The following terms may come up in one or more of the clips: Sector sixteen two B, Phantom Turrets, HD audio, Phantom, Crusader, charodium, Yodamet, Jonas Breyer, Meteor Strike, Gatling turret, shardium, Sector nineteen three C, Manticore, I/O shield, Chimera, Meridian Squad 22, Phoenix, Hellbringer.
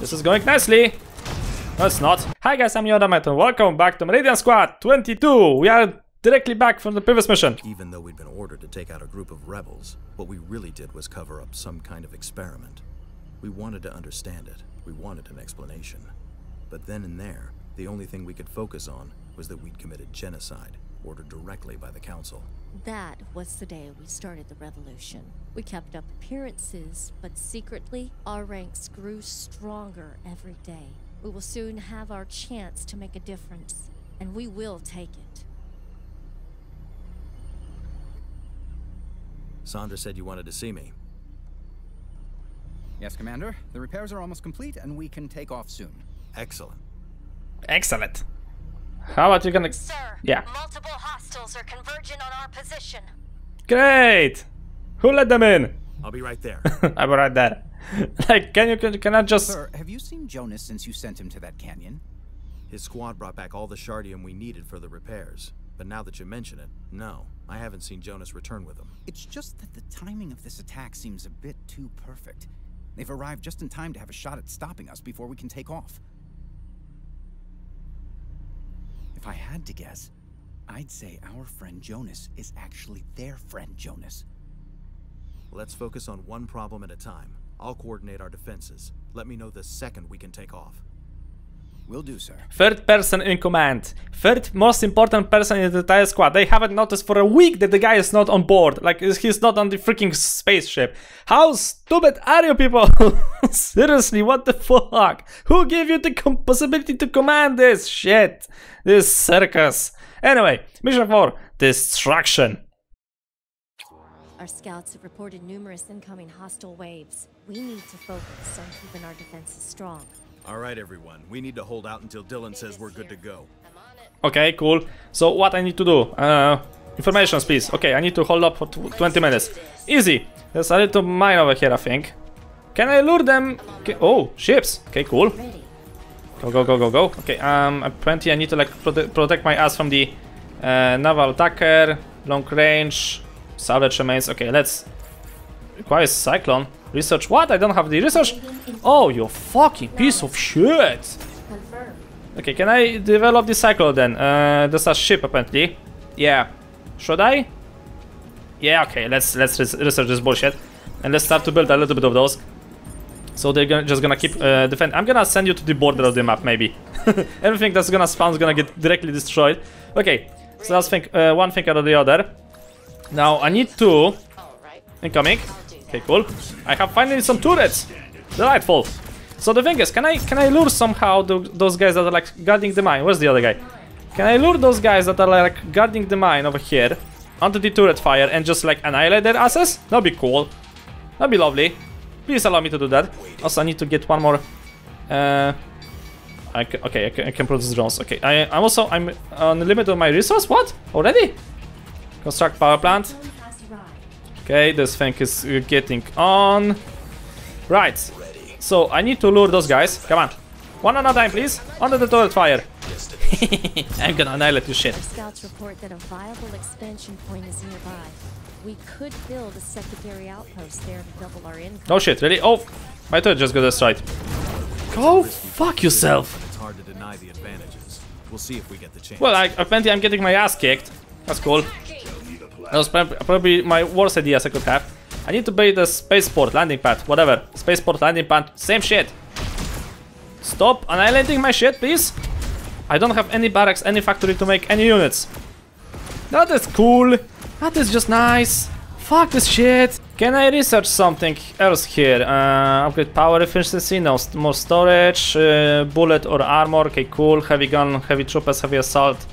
This is going nicely. No, it's not. Hi guys, I'm Yodamet and welcome back to Meridian Squad 22. We are directly back from the previous mission. Even though we'd been ordered to take out a group of rebels, what we really did was cover up some kind of experiment. We wanted to understand it. We wanted an explanation. But then and there, the only thing we could focus on was that we'd committed genocide, ordered directly by the Council. That was the day we started the revolution. We kept up appearances, but secretly, our ranks grew stronger every day. We will soon have our chance to make a difference, and we will take it. Sandra said you wanted to see me. Yes, Commander. The repairs are almost complete, and we can take off soon. Excellent. Excellent. How about you gonna... Sir, yeah. Multiple hostiles are converging on our position. Great! Who let them in? I'll be right there. I'll be right there. Like, can I just... Sir, have you seen Jonas since you sent him to that canyon? His squad brought back all the shardium we needed for the repairs. But now that you mention it, no. I haven't seen Jonas return with them. It's just that the timing of this attack seems a bit too perfect. They've arrived just in time to have a shot at stopping us before we can take off. If I had to guess, I'd say our friend Jonas is actually their friend Jonas. Let's focus on one problem at a time. I'll coordinate our defenses. Let me know the second we can take off. Will do, sir. Third person in command. Third most important person in the entire squad. They haven't noticed for a week that the guy is not on board. Like, he's not on the freaking spaceship. How stupid are you people? Seriously, what the fuck? Who gave you the possibility to command this shit? This circus. Anyway, mission 4. Destruction. Our scouts have reported numerous incoming hostile waves. We need to focus on keeping our defenses strong. All right, everyone. We need to hold out until Dylan says we're good to go. Okay, cool. So what I need to do? Informations, please. Okay, I need to hold up for 20 minutes. Easy. There's a little mine over here, I think. Can I lure them? Okay. Oh, ships. Okay, cool. Go, go, go, go, go. Okay, aplenty. I need to like protect my ass from the naval attacker. Long range. Salvage remains. Okay, let's. Requires cyclone. Research what? I don't have the research? Oh, you fucking piece of shit! Okay, can I develop the cycle then? There's a ship apparently. Yeah. Should I? Yeah, okay, let's research this bullshit. And let's start to build a little bit of those. So they're just gonna keep defend. I'm gonna send you to the border of the map maybe. Everything that's gonna spawn is gonna get directly destroyed. Okay, so let's think one thing out of the other. Now I need two. Incoming. Okay, cool. I have finally some turrets. Delightful. So the thing is, can I lure somehow those guys that are like guarding the mine? Where's the other guy? Can I lure those guys that are like guarding the mine over here onto the turret fire and just like annihilate their asses? That'd be cool. That'd be lovely. Please allow me to do that. Also, I need to get one more. I can produce drones. Okay, I'm on the limit of my resource. What? Already? Construct power plant. Okay, this thing is getting on. Right, so I need to lure those guys. Come on. One at a time, please. Under the turret fire. I'm gonna annihilate you shit. Our scouts report that a viable expansion point is nearby. We could build a secondary outpost there to double our income. Oh shit, really? Oh, my turret just got destroyed. Go fuck yourself. It's hard to deny the advantages. We'll see if we get the chance. Well, apparently I'm getting my ass kicked. That's cool. That was probably my worst ideas I could have. I need to build a spaceport, landing pad, whatever. Spaceport, landing pad, same shit. Stop annihilating my shit, please. I don't have any barracks, any factory to make any units. That is cool. That is just nice. Fuck this shit. Can I research something else here? Upgrade power efficiency, no, more storage, bullet or armor. Okay, cool. Heavy gun, heavy troopers, heavy assault.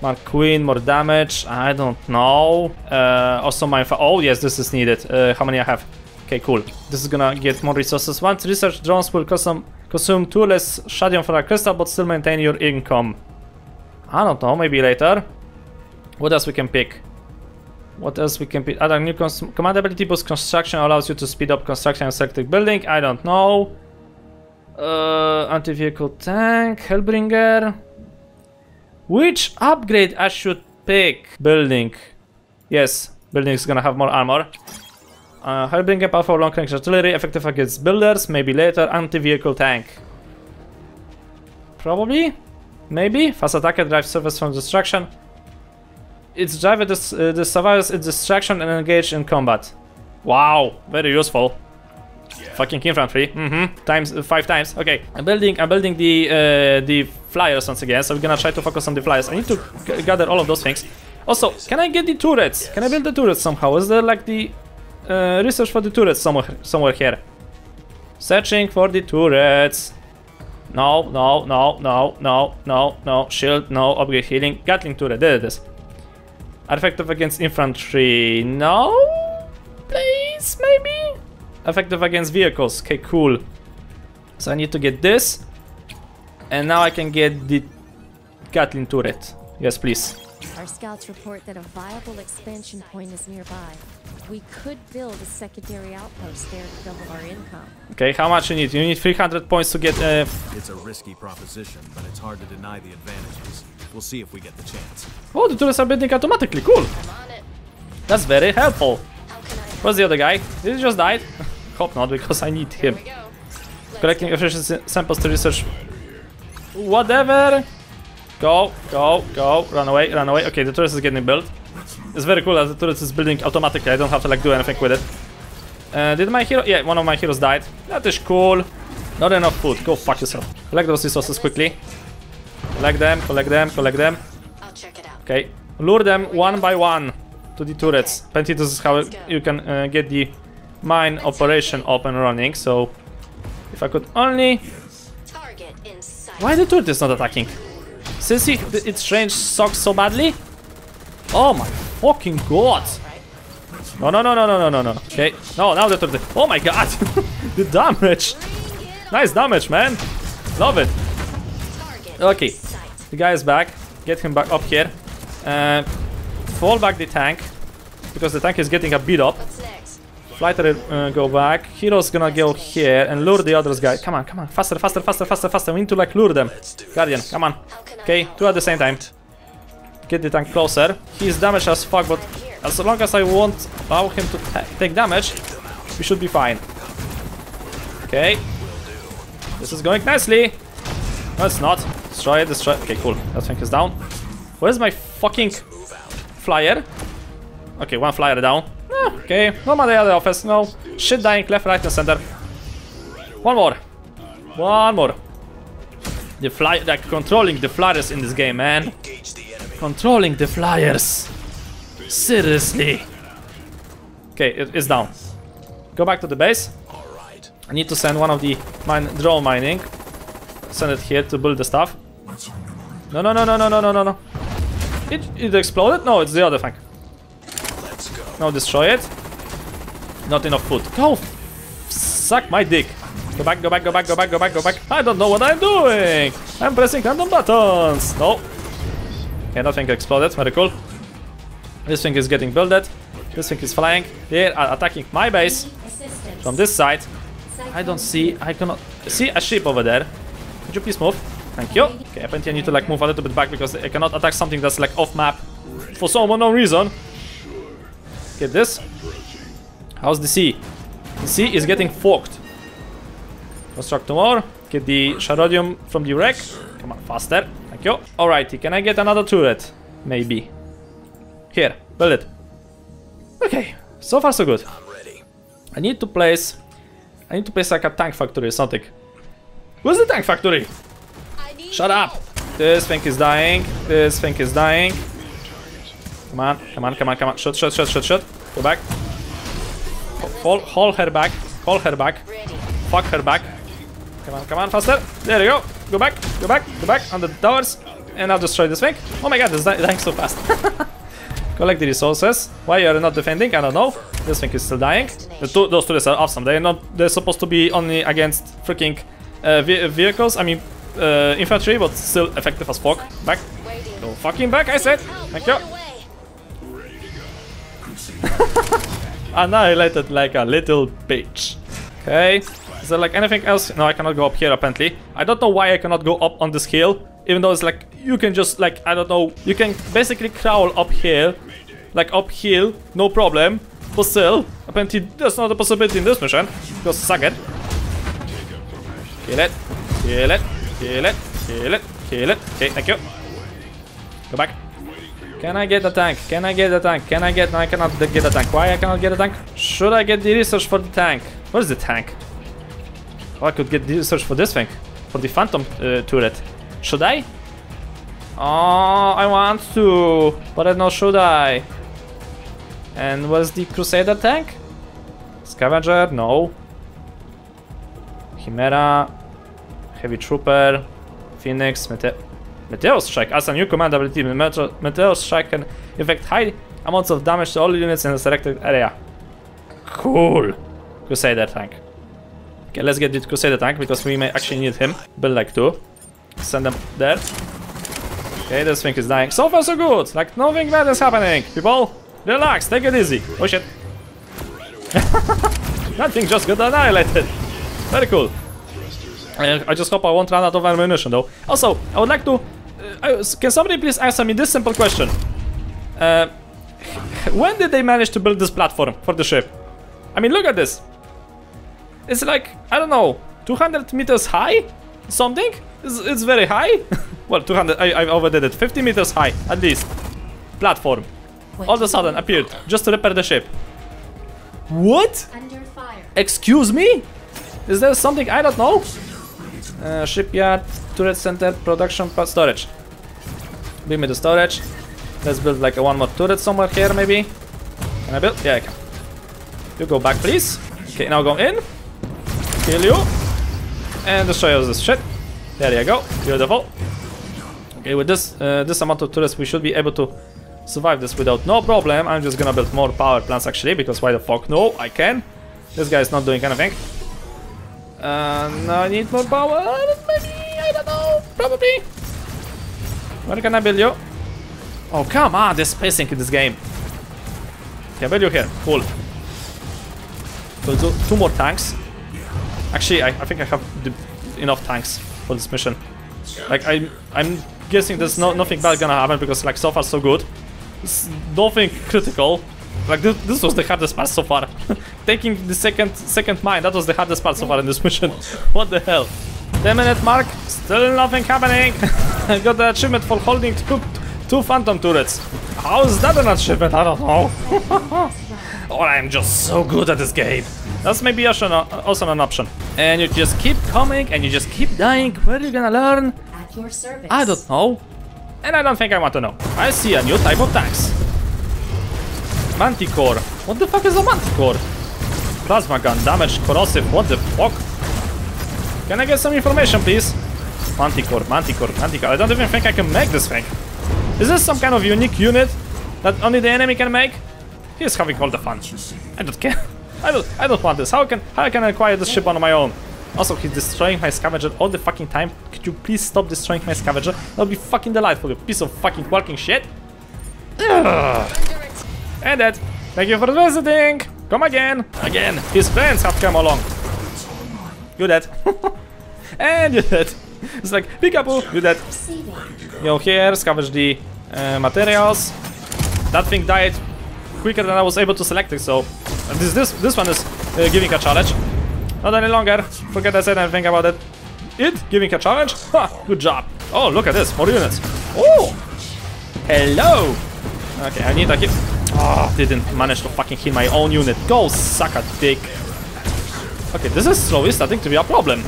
Mark Queen, more damage, I don't know. Also my... Oh yes, this is needed. How many I have? Okay, cool. This is gonna get more resources. Once research drones will consume two less shardium for a crystal, but still maintain your income. I don't know, maybe later. What else we can pick? What else we can pick? Other new command ability boost construction allows you to speed up construction and electric building. I don't know. Anti-vehicle tank, Hellbringer. Which upgrade I should pick? Building. Yes, building is gonna have more armor. Hellbringer powerful long range artillery, effective against builders, maybe later, anti-vehicle tank. Probably? Maybe? Fast attacker drives surface from destruction. Its driver survives its destruction and engage in combat. Wow, very useful. Yeah. Fucking infantry. Mm-hmm. Times 5 times. Okay, I'm building the flyers once again. So we're gonna try to focus on the flyers. I need to gather all of those things. Also, can I get the turrets? Yes. Can I build the turrets somehow? Is there like the research for the turrets somewhere here? Searching for the turrets. No, no, no, no, no, no, no. Shield, no. Object healing. Gatling turret. There it is. Effective against infantry. No. Please, maybe. Effective against vehicles. Okay, cool. So I need to get this, and now I can get the Gatling turret. Yes, please. Our scouts report that a viable expansion point is nearby. We could build a secondary outpost there to double our income. Okay, how much you need? You need 300 points to get. It's a risky proposition, but it's hard to deny the advantages. We'll see if we get the chance. Oh, the turrets are building automatically. Cool. I'm on it. That's very helpful. Where's the other guy? Did he just die? Hope not, because I need him. Collecting efficiency samples to research. Whatever. Go, go, go. Run away, run away. Okay, the turret is getting built. It's very cool that the turret is building automatically. I don't have to like do anything with it. Did my hero... Yeah, one of my heroes died. That is cool. Not enough food. Go fuck yourself. Collect those resources quickly. Collect them, collect them, collect them. Okay. Lure them one by one to the turrets. Apparently this is how you can get the mine operation up and running. So, if I could only... Why the turret is not attacking? Since its range sucks so badly? Oh my fucking god! No, no, no, no, no, no, no, no. Okay, no, now the turret... Oh my god! The damage! Nice damage, man! Love it! Okay, the guy is back. Get him back up here. Fall back the tank, because the tank is getting a beat up. Flighter go back. Hero's gonna go here and lure the other guy. Come on, come on, faster, faster, faster, faster, faster. We need to like lure them. Guardian, come on. Okay, two at the same time. Get the tank closer. He's damaged as fuck, but as long as I won't allow him to take damage, we should be fine. Okay. This is going nicely. No, it's not. Destroy it, destroy it. Okay, cool. That tank is down. Where's my fucking... flyer. Okay, one flyer down. Ah, okay, no matter the other office, no. Shit dying left, right, and center. One more. One more. The flyer, like controlling the flyers in this game, man. Controlling the flyers. Seriously. Okay, it's down. Go back to the base. I need to send one of the drone mining. Send it here to build the stuff. No, no, no, no, no, no, no, no, no. It exploded? No, it's the other thing. Let's go. Now destroy it. Not enough food. Go suck my dick. Go back, go back, go back, go back, go back, go back. I don't know what I'm doing. I'm pressing random buttons. No. Okay, nothing exploded. Very cool. This thing is getting builded. This thing is flying. They are attacking my base from this side. I don't see. I cannot see a ship over there. Could you please move? Thank you. Okay, apparently I need to like move a little bit back because I cannot attack something that's like off map for some unknown reason. Get this. How's the sea? The sea is getting forked. Construct more. Get the charodium from the wreck. Come on, faster. Thank you. Alrighty, can I get another turret? Maybe. Here, build it. Okay, so far so good. I'm ready. I need to place like a tank factory or something. Where's the tank factory? Shut up! This thing is dying. This thing is dying. Come on, come on, come on, come on. Shoot, shoot, shoot, shoot, shoot. Go back. Hold her back. Hold her back. Fuck her back. Come on, come on, faster. There you go. Go back, go back, go back. On the towers. And I'll destroy this thing. Oh my god, it's dying so fast. Collect the resources. Why you're not defending? I don't know. This thing is still dying. Those turrets are awesome. They're supposed to be only against freaking vehicles. I mean... infantry, but still effective as fuck. Back. Go fucking back, I said. Thank you. Annihilated like a little bitch. Okay. Is there like anything else? No, I cannot go up here apparently. I don't know why I cannot go up on this hill. Even though it's like, you can just like, I don't know. You can basically crawl up here. Like uphill, no problem. But still, apparently that's not a possibility in this mission. Just suck it. Kill it. Kill it. Kill it. Kill it. Kill it. Okay, thank you. Go back. Can I get a tank? Can I get a tank? Can I get... No, I cannot get a tank. Why I cannot get a tank? Should I get the research for the tank? What is the tank? Oh, I could get the research for this thing. For the Phantom turret. Should I? Oh, I want to. But I don't know, should I? And what's the Crusader tank? Scavenger? No. Chimera. Heavy Trooper. Phoenix. Meteor Strike. As a new command ability, Meteor Strike can inflict high amounts of damage to all units in the selected area. Cool. Crusader tank. Okay, let's get the Crusader tank because we may actually need him. Build like two. Send them there. Okay, this thing is dying. So far so good. Like nothing bad is happening. People, relax. Take it easy. Oh shit. That thing just got annihilated. Very cool. I just hope I won't run out of ammunition though. Also, I would like to... can somebody please answer me this simple question? When did they manage to build this platform for the ship? I mean, look at this. It's like, I don't know, 200 meters high? Something? It's very high. Well, 200, I overdid it. 50 meters high, at least. Platform. All of a sudden appeared, just to repair the ship. What? Under fire. Excuse me? Is there something I don't know? Shipyard, turret center, production, storage. Give me the storage. Let's build like a one more turret somewhere here maybe. Can I build? Yeah, I can. You go back please. Okay, now go in. Kill you. And destroy all this shit. There you go. Beautiful. Okay, with this amount of turrets we should be able to survive this without no problem. I'm just gonna build more power plants actually, because why the fuck no, I can. This guy is not doing anything. No, I need more power, maybe, I don't know, probably. Where can I build you? Oh, come on, there's spacing in this game. Okay, I build you here, cool. We'll do two more tanks. Actually, I think I have enough tanks for this mission. Like, I'm guessing there's nothing bad gonna happen, because like, so far so good. It's nothing critical. Like this was the hardest part so far. Taking the second mine, that was the hardest part so far in this mission. What the hell? 10-minute mark, still nothing happening. I got the achievement for holding two Phantom turrets. How is that an achievement? I don't know. Or I'm just so good at this game. That's maybe also an option. And you just keep coming and you just keep dying. Where are you gonna learn? At your service. I don't know. And I don't think I want to know. I see a new type of tanks. Manticore. What the fuck is a Manticore? Plasma gun, damage, corrosive, what the fuck? Can I get some information, please? Manticore, Manticore, Manticore. I don't even think I can make this thing. Is this some kind of unique unit that only the enemy can make? He's having all the fun. I don't care. I don't want this. How can I acquire this ship on my own? Also, he's destroying my scavenger all the fucking time. Could you please stop destroying my scavenger? That'll be fucking delightful, you piece of fucking working shit. Ugh. And that. Thank you for visiting. Come again. Again. His friends have come along. You're dead. And you're dead. It's like, peekaboo, you're dead. Yo, here, scavenge the materials. That thing died quicker than I was able to select it, so... This one is giving a challenge. Not any longer. Forget I said anything about it. It? Giving a challenge? Ha! Good job. Oh, look at this. More units. Oh! Hello! Okay, I need a hit. Oh, didn't manage to fucking hit my own unit. Go suck a dick. Okay, this is slowly starting to be a problem.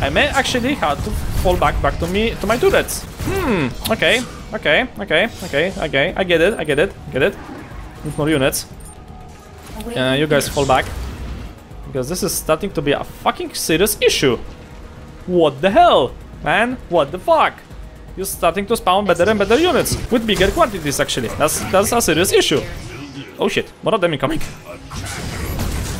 I may actually have to fall back to my turrets. Okay. I get it. Need more units. You guys fall back. Because this is starting to be a fucking serious issue. What the hell? Man, what the fuck? You're starting to spawn better and better units with bigger quantities actually. That's a serious issue. Oh shit, more of them incoming.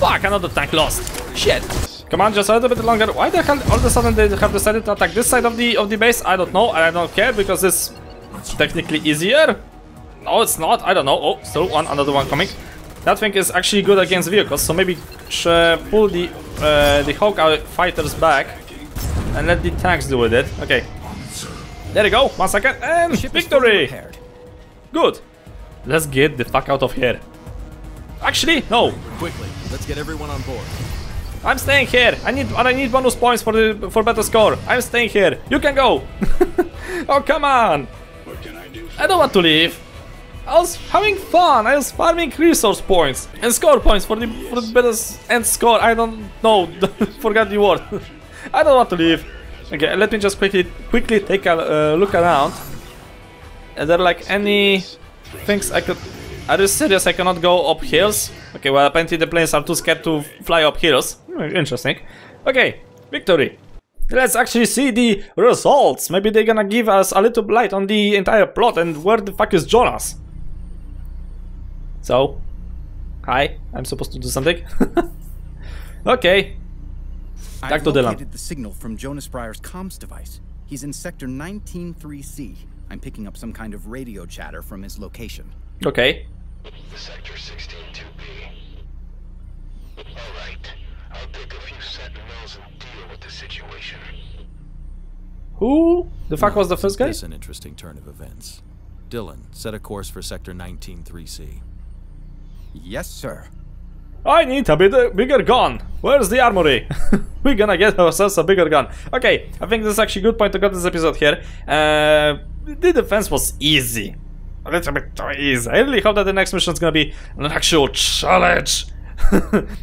Fuck, another tank lost. Shit. Come on, just a little bit longer. Why the hell all of a sudden they have decided to attack this side of the base? I don't know, I don't care because it's technically easier. No, it's not, I don't know. Oh, still another one coming. That thing is actually good against vehicles, so maybe pull the Hawkeye fighters back and let the tanks do with it. Okay. There you go, 1 second, and victory! Good. Let's get the fuck out of here. Actually, no. Quickly, let's get everyone on board. I'm staying here. I need bonus points for better score. I'm staying here. You can go. Oh, come on. What can I do? I don't want to leave. I was having fun. I was farming resource points and score points for the better end score. I don't know. Forgot the word. I don't want to leave. Okay, let me just quickly take a look around. Are there like any things I could? Are you serious? I cannot go up hills? Okay, well apparently the planes are too scared to fly up hills. Interesting. Okay, victory. Let's actually see the results. Maybe they're gonna give us a little light on the entire plot and where the fuck is Jonas? So, hi, I'm supposed to do something. Okay. Back to the land. I located the signal from Jonas Breyer's comms device. He's in Sector 19-3C. I'm picking up some kind of radio chatter from his location. Okay. Sector 16-2B. Alright, I'll take a few sentinels and deal with the situation. Who the fuck was the first guy? That's an interesting turn of events. Dylan, set a course for Sector 19-3C. Yes, sir. I need a bigger gun. Where's the armory? We're gonna get ourselves a bigger gun. Okay, I think this is actually a good point to get this episode here. The defense was easy. A little bit too easy. I really hope that the next mission is gonna be an actual challenge.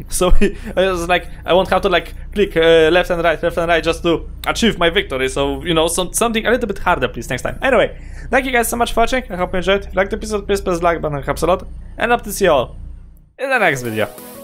So I was like, I won't have to like click left and right just to achieve my victory. So you know, something a little bit harder, please, next time. Anyway, thank you guys so much for watching. I hope you enjoyed. If you liked the episode, please press the like button. It helps a lot. And up to see you all in the next video.